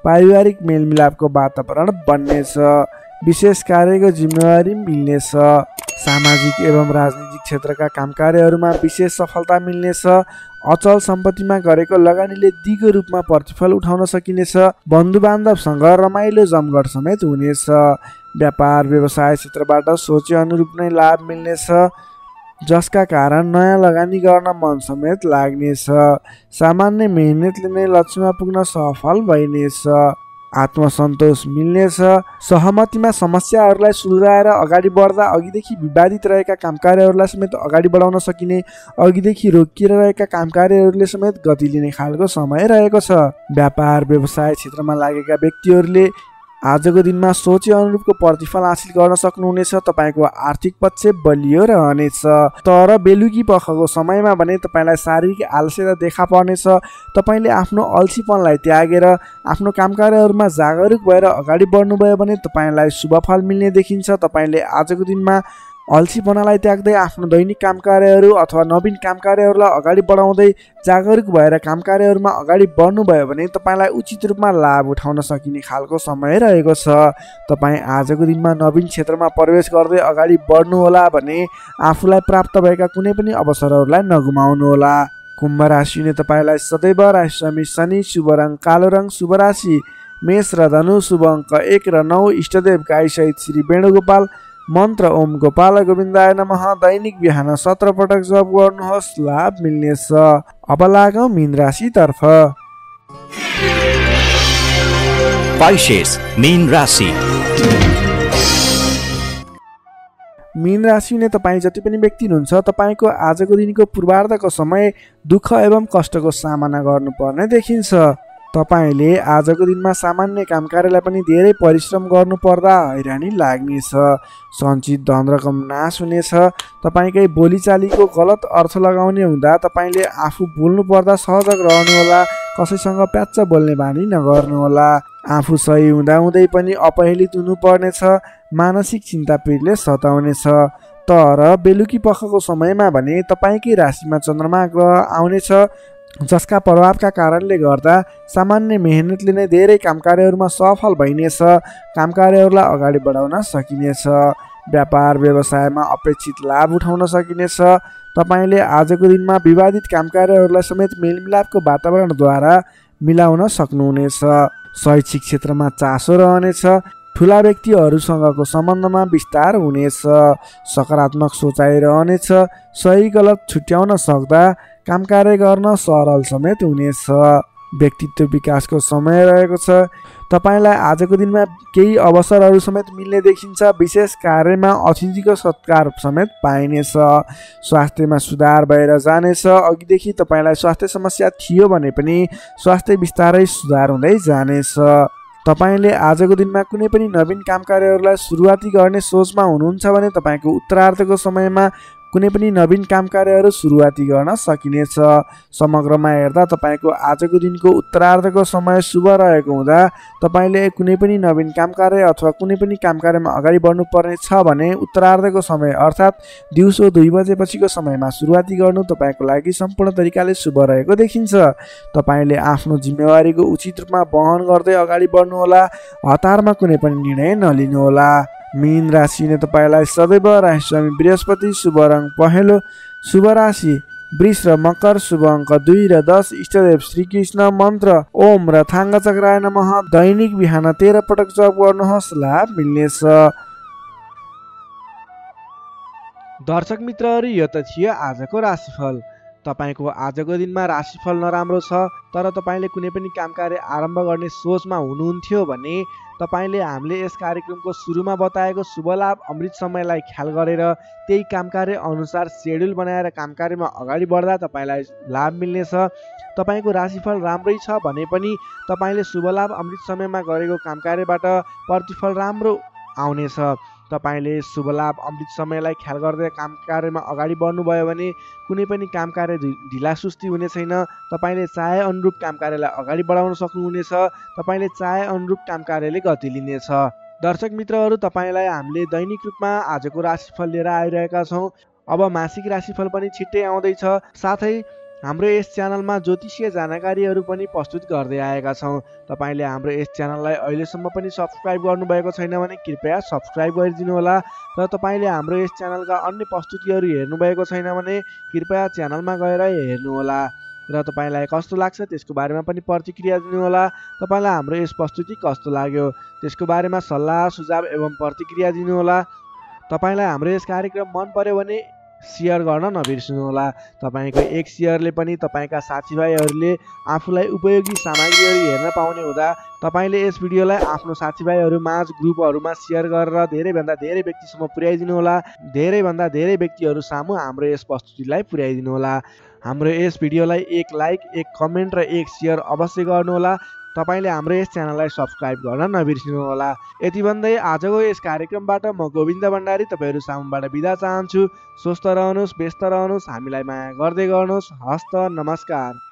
पारिवारिक मेलमिलापको वातावरण बन्नेछ। विशेष कार्यको जिम्मेवारी मिल्नेछ। सामाजिक एवं राजनीतिक क्षेत्रका काम कार्यहरूमा विशेष सफलता मिल्नेछ। अचल सम्पत्तिमा गरेको लगानीले दिगो रूपमा प्रतिफल उठाउन सकिनेछ। बन्धुबान्धवसँग रमाइलो जमघट समेत हुनेछ। व्यापार व्यवसाय क्षेत्रबाट सोचे अनुरूप नै लाभ मिल्नेछ, जसका कारण नयाँ लगानी गर्न मन समेत लाग्नेछ। सामान्य मेहनतले नै लक्ष्यमा पुग्न सफल भइनेछ। आत्मसन्तोष मिल्नेछ। सहमतिमा समस्याहरूलाई सुल्झाएर अगाडि बढ्दा अघिदेखि विवादित रहेका काम कार्यहरूलाई समेत अगाडि बढाउन सकिने, अघिदेखि रोकिएर रहेका काम कार्यहरूले समेत गति लिने खालको समय रहेको छ। व्यापार व्यवसाय क्षेत्रमा लागेका व्यक्तिहरूले आजको दिनमा सोचे अनुरूपको प्रतिफल हासिल गर्न सक्नुहुनेछ। तपाईँको आर्थिक पक्ष बलियो रहनेछ। तर बेलुकी पखको समयमा भने तपाईँलाई शारीरिक आलस्यता देखा पर्नेछ। तपाईँले आफ्नो अल्छीपनलाई त्यागेर आफ्नो काम कार्यहरूमा जागरुक भएर अगाडि बढ्नुभयो भने तपाईँलाई शुभफल मिल्ने देखिन्छ। तपाईँले आजको दिनमा अल्छीपनालाई त्याग्दै आफ्नो दैनिक काम कार्यहरू अथवा नवीन काम कार्यहरूलाई अगाडि बढाउँदै जागरुक भएर काम कार्यहरूमा अगाडि बढ्नुभयो भने तपाईँलाई उचित रूपमा लाभ उठाउन सकिने खालको समय रहेको छ। तपाईँ आजको दिनमा नवीन क्षेत्रमा प्रवेश गर्दै अगाडि बढ्नुहोला भने आफूलाई प्राप्त भएका कुनै पनि अवसरहरूलाई नगुमाउनुहोला। कुम्भ राशिले तपाईँलाई सदैव राशिस्वामी शनि, शुभ रङ कालो रङ, शुभ राशि मेष र धनु, शुभ अङ्क एक र नौ, इष्टदेव गाईसहित श्री वेणुगोपाल मन्त्र ओम गोपाल गोविन्दाय नमः दैनिक बिहान सत्र पटक जप गर्नुहोस्। लाभ मिल्नेछ। अब लागौं मीन राशितर्फ। मीन राशि। मीन राशि ने तपाईँ जति पनि व्यक्ति हुनुहुन्छ तपाईँको आजको दिनको पूर्वार्धको समय दुःख एवं कष्टको सामना गर्नुपर्ने देखिन्छ। तपाईंले आजको दिनमा सामान्य काम कार्यलाई पनि धेरै परिश्रम गर्नुपर्दा हैरानी लाग्नेछ। सञ्चित धन रकम नाश हुनेछ। तपाईँकै बोलीचालीको गलत अर्थ लगाउने हुँदा तपाईँले आफू बोल्नुपर्दा सहज रहनुहोला। कसैसँग प्याच्च बोल्ने बानी नगर्नुहोला। आफू सही हुँदा हुँदै पनि अपहेलित हुनुपर्नेछ, मानसिक चिन्ता पीडले सताउनेछ। तर बेलुकी पखको समयमा भने तपाईकै राशिमा चन्द्रमा ग्रह आउनेछ, जसका प्रभावका कारणले गर्दा सामान्य मेहनतले नै धेरै कामकार्यहरूमा सफल भइनेछ, कामकार्यहरूलाई अगाडि बढाउन सकिनेछ, व्यापार व्यवसायमा अपेक्षित लाभ उठाउन सकिनेछ। तपाईले आजको दिनमा विवादित कामकार्यहरूलाई समेत मेलमिलापको वातावरणद्वारा मिलाउन सक्नुहुनेछ। शैक्षिक क्षेत्रमा चासो रहनेछ, ठूला व्यक्तिहरूसँगको सम्बन्धमा विस्तार हुनेछ, सकारात्मक सोचाइ रहनेछ, सही गलत छुट्याउन सक्दा कामकार्य गर्न सरल समेत हुनेछ। व्यक्तित्व विकासको समय रहेको छ, तपाईलाई आजको दिनमा केही अवसरहरू समेत मिल्ने देखिन्छ, विशेष कार्यमा अतिथिको सत्कार समेत पाइनेछ, स्वास्थ्यमा सुधार भएर जानेछ। अघिदेखि तपाईलाई स्वास्थ्य समस्या थियो भने पनि स्वास्थ्य बिस्तारै सुधार हुँदै जानेछ। तपाईले आजको दिनमा कुनै पनि नवीन कामकार्यहरूलाई सुरुवाती गर्ने सोचमा हुनुहुन्छ भने तपाईँको उत्तरार्धको समयमा कुनै पनि नवीन कामकार्यहरू सुरुवाती गर्न सकिनेछ। समग्रमा हेर्दा तपाईको आजको दिनको उत्तरार्धको समय शुभ रहेको हुँदा तपाईले कुनै पनि नवीन कामकार्य अथवा कुनै पनि कामकार्यमा अगाडि बढ्नुपर्ने छ भने उत्तरार्धको समय अर्थात् दिउँसो दुई बजे पछिको समयमा सुरुवाती गर्नु तपाईको लागि सम्पूर्ण तरिकाले शुभ रहेको देखिन्छ। तपाईले आफ्नो जिम्मेवारीको उचित रूपमा वहन गर्दै अगाडि बढ्नुहोला, हतारमा कुनै पनि निर्णय नलिनुहोला। मीन राशि ने तपाईलाई सदैव राशिस्वामी बृहस्पति, शुभ रंग पहेलो, शुभ राशि वृष र मकर, शुभ अंक दुई र दस, इष्टदेव श्रीकृष्ण, मंत्र ओम र थांग चक्राय नमः। दैनिक बिहान तेह्र पटक जप गर्नुहोस्, लाभ मिल्नेछ। दर्शक मित्रहरू, यो त थियो आजको राशिफल। तपाईको आजको दिनमा राशिफल नराम्रो छ, तर तपाईले कुनै पनि कामकार्य आरम्भ गर्ने सोचमा हुनुहुन्थ्यो भने तपाईले हामीले यस कार्यक्रमको सुरुमा बताएको शुभ लाभ अमृत समयलाई ख्याल गरेर त्यही कामकार्य अनुसार सेड्युल बनाएर कामकार्यमा अगाडि बढ्दा तपाईलाई लाभ मिल्नेछ। तपाईको राशिफल राम्रै छ भने पनि तपाईले शुभ लाभ अमृत समयमा गरेको कामकार्यबाट प्रतिफल राम्रो आउनेछ। तपाईले शुभ लाभ अमृत समयलाई ख्याल गर्दै कामकार्यमा अगाडि बढ्नुभयो भने कुनै पनि कामकार्य ढिलासुस्ती हुने छैन। तपाईले चाहे अनुरूप कामकार्यलाई अगाडि बढाउन सक्नुहुनेछ, तपाईले चाहे अनुरूप कामकार्यले गति लिनेछ। दर्शक मित्रहरू, तपाईलाई हामीले दैनिक रूपमा आजको राशिफल लिएर आइरहेका छौँ। अब मासिक राशिफल पनि छिट्टै आउँदैछ, साथै हाम्रो यस च्यानलमा ज्योतिषीय जानकारीहरू पनि प्रस्तुत गर्दै आएका छौँ। तपाईले हाम्रो यस च्यानललाई अहिलेसम्म पनि सब्सक्राइब गर्नुभएको छैन भने कृपया सब्सक्राइब गरिदिनुहोला, र तपाईले हाम्रो यस च्यानलका अन्य प्रस्तुतिहरू हेर्नुभएको छैन भने कृपया च्यानलमा गएर हेर्नुहोला, र तपाईलाई कस्तो लाग्छ त्यसको बारेमा पनि प्रतिक्रिया दिनुहोला। तपाईलाई हाम्रो यस प्रस्तुति कस्तो लाग्यो त्यसको बारेमा सल्लाह सुझाव एवं प्रतिक्रिया दिनुहोला। तपाईलाई हाम्रो यस कार्यक्रम मन पर्यो भने सेयर गर्न नबिर्सनुहोला। तपाईको एक सेयरले पनि तपाईका साथीभाइहरूले आफूलाई उपयोगी सामग्रीहरू हेर्न पाउने हुँदा तपाईले यस भिडियोलाई आफ्नो साथीभाइहरू माझ ग्रुपहरूमा सेयर गरेर धेरैभन्दा धेरै व्यक्तिसम्म पुर्याइदिनुहोला, धेरैभन्दा धेरै व्यक्तिहरू सामु हाम्रो यस प्रस्तुतिलाई पुर्याइदिनुहोला। हाम्रो यस भिडियोलाई एक लाइक, एक कमेन्ट र एक सेयर अवश्य गर्नुहोला। तपाईले हाम्रो यस च्यानललाई सब्सक्राइब गर्न नबिर्सनुहोला। यति भन्दै आजको यस कार्यक्रमबाट म गोविन्द भण्डारी तपाईँहरू सामुबाट बिदा चाहन्छु। स्वस्थ रहनुहोस्, व्यस्त रहनुहोस्, हामीलाई माया गर्दै गर्नुहोस्। हस्त नमस्कार।